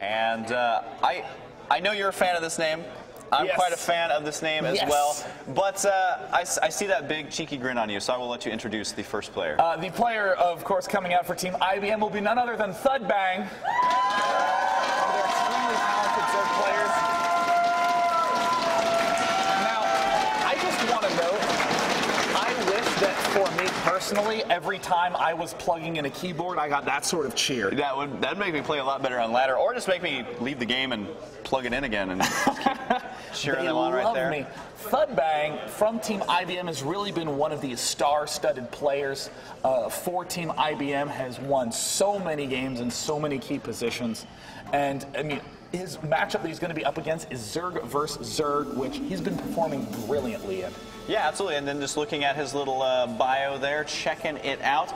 And I know you're a fan of this name. I'm quite a fan of this name as well, but I see that big cheeky grin on you, so I will let you introduce the first player. The player, of course, coming out for Team IBM will be none other than Thudbang. They're extremely talented Zerg players. Now, I just want to note, I wish that for me personally, every time I was plugging in a keyboard, I got that sort of cheer. That'd make me play a lot better on ladder, or just make me leave the game and plug it in again and just keep cheering them on right there. They love me. Thudbang from Team IBM has really been one of these star-studded players. For Team IBM has won so many games in so many key positions. And, I mean, his matchup that he's going to be up against is Zerg versus Zerg, which he's been performing brilliantly in. Yeah, absolutely. And then just looking at his little bio there, checking it out.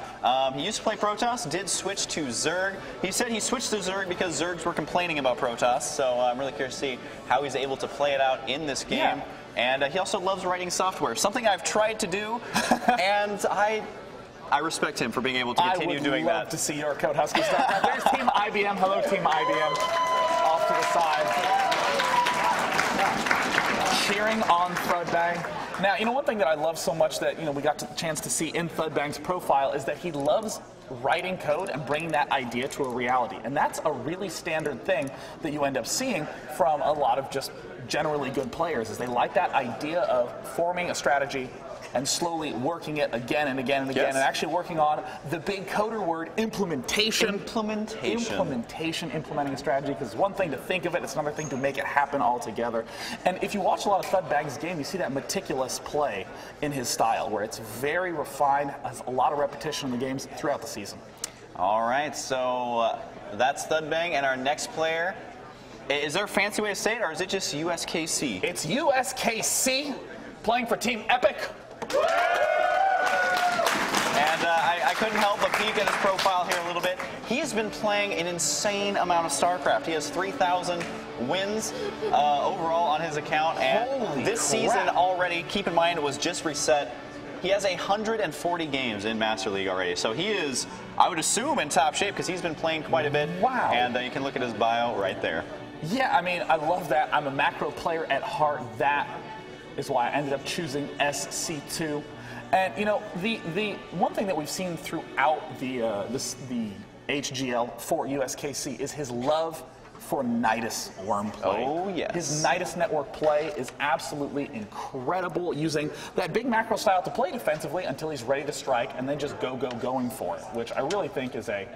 He used to play Protoss, did switch to Zerg. He said he switched to Zerg because Zergs were complaining about Protoss. So I'm really curious to see how he's able to play it out in this game. Yeah. And he also loves writing software, something I've tried to do, and I respect him for being able to continue doing that. I would love to see your code Huskies. Now, there's Team IBM. Hello, Team IBM. Off to the side. Cheering on Thudbang. Now, you know, one thing that I love so much that, you know, we got the chance to see in Thudbang's profile is that he loves writing code and bringing that idea to a reality. And that's a really standard thing that you end up seeing from a lot of just generally good players, is they like that idea of forming a strategy and slowly working it again and again and again, and actually working on the big coder word, implementation. Implementing a strategy, because it's one thing to think of it, it's another thing to make it happen altogether. And if you watch a lot of Thudbang's game, you see that meticulous play in his style, where it's very refined, has a lot of repetition in the games throughout the season. All right, so that's Thudbang, and our next player, is there a fancy way to say it, or is it just USKC? It's USKC, playing for Team Epic. And I couldn't help but peek at his profile here a little bit. He's been playing an insane amount of Starcraft. He has 3,000 wins overall on his account. And Holy crap. This season already, keep in mind, it was just reset. He has 140 games in Master League already, so he is, I would assume, in top shape, because he's been playing quite a bit. Wow. And you can look at his bio right there. Yeah, I mean, I love that. I'm a macro player at heart. That is why I ended up choosing SC2. And, you know, the one thing that we've seen throughout the HGL for USKC is his love for Nydus worm play. Oh, yes. His Nydus network play is absolutely incredible, using that big macro style to play defensively until he's ready to strike, and then just going for it, which I really think is a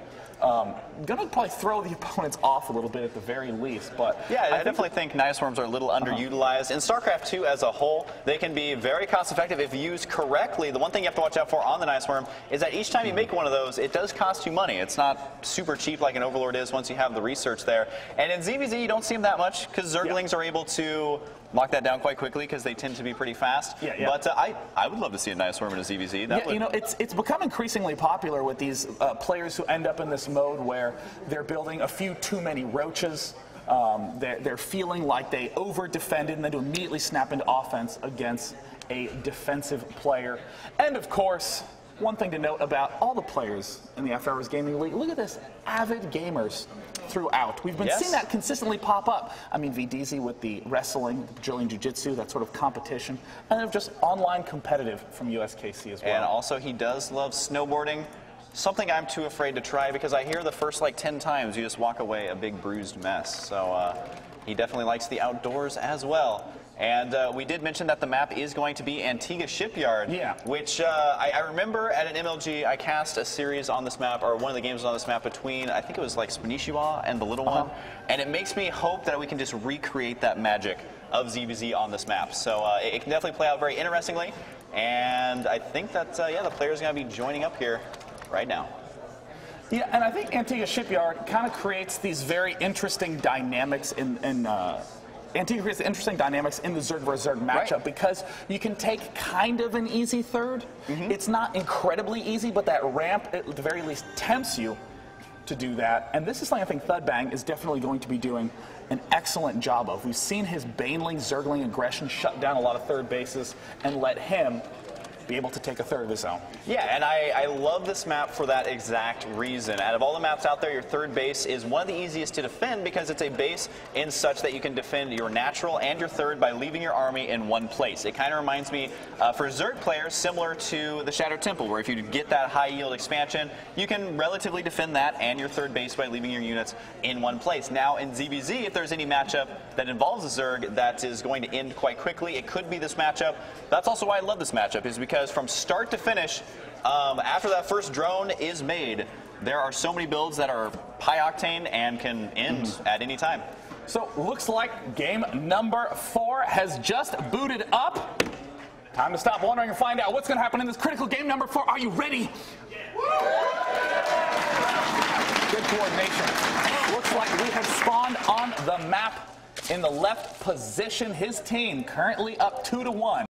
gonna probably throw the opponents off a little bit at the very least, but yeah, I definitely think Nydus worms are a little underutilized. In StarCraft 2 as a whole, they can be very cost effective if used correctly. The one thing you have to watch out for on the Nydus worm is that each time you make one of those, it does cost you money. It's not super cheap like an Overlord is once you have the research there. And in ZVZ, you don't see them that much because Zerglings are able to lock that down quite quickly because they tend to be pretty fast. Yeah, yeah. But I would love to see a Nydus worm in a ZVZ. That would... You know, it's become increasingly popular with these players who end up in this mode where they're building a few too many roaches. They're feeling like they over-defended and then to immediately snap into offense against a defensive player. And of course, one thing to note about all the players in the After Hours Gaming League, look at this, avid gamers throughout. We've been seeing that consistently pop up. I mean, VDZ with the wrestling, the Brazilian Jiu-Jitsu, that sort of competition, and then just online competitive from USKC as well. And also, he does love snowboarding. Something I'm too afraid to try because I hear the first like 10 times you just walk away a big bruised mess. So he definitely likes the outdoors as well. And we did mention that the map is going to be Antigua Shipyard, which I remember at an MLG, I cast a series on this map, or one of the games on this map between, I think it was like Spanishiwa and the little one. And it makes me hope that we can just recreate that magic of ZVZ on this map. So it can definitely play out very interestingly. And I think that, yeah, the players are going to be joining up here right now. Yeah, and I think Antigua Shipyard kind of creates these very interesting dynamics in the Zerg vs. Zerg matchup, because you can take kind of an easy third. It's not incredibly easy, but that ramp at the very least tempts you to do that. And this is something I think Thudbang is definitely going to be doing an excellent job of. We've seen his Baneling, Zergling aggression shut down a lot of third bases and let him be able to take a third of the zone. Yeah, and I love this map for that exact reason. Out of all the maps out there, your third base is one of the easiest to defend because it's a base in such that you can defend your natural and your third by leaving your army in one place. It kind of reminds me, for Zerg players, similar to the Shattered Temple, where if you get that high yield expansion, you can relatively defend that and your third base by leaving your units in one place. Now in ZBZ, if there's any matchup that involves a Zerg that is going to end quite quickly, it could be this matchup. That's also why I love this matchup, is because from start to finish, after that first drone is made, there are so many builds that are high octane and can end at any time. So looks like game number 4 has just booted up. Time to stop wondering and find out what's going to happen in this critical game number 4. Are you ready? Yeah. Good coordination. Looks like we have spawned on the map in the left position. His team currently up 2-1.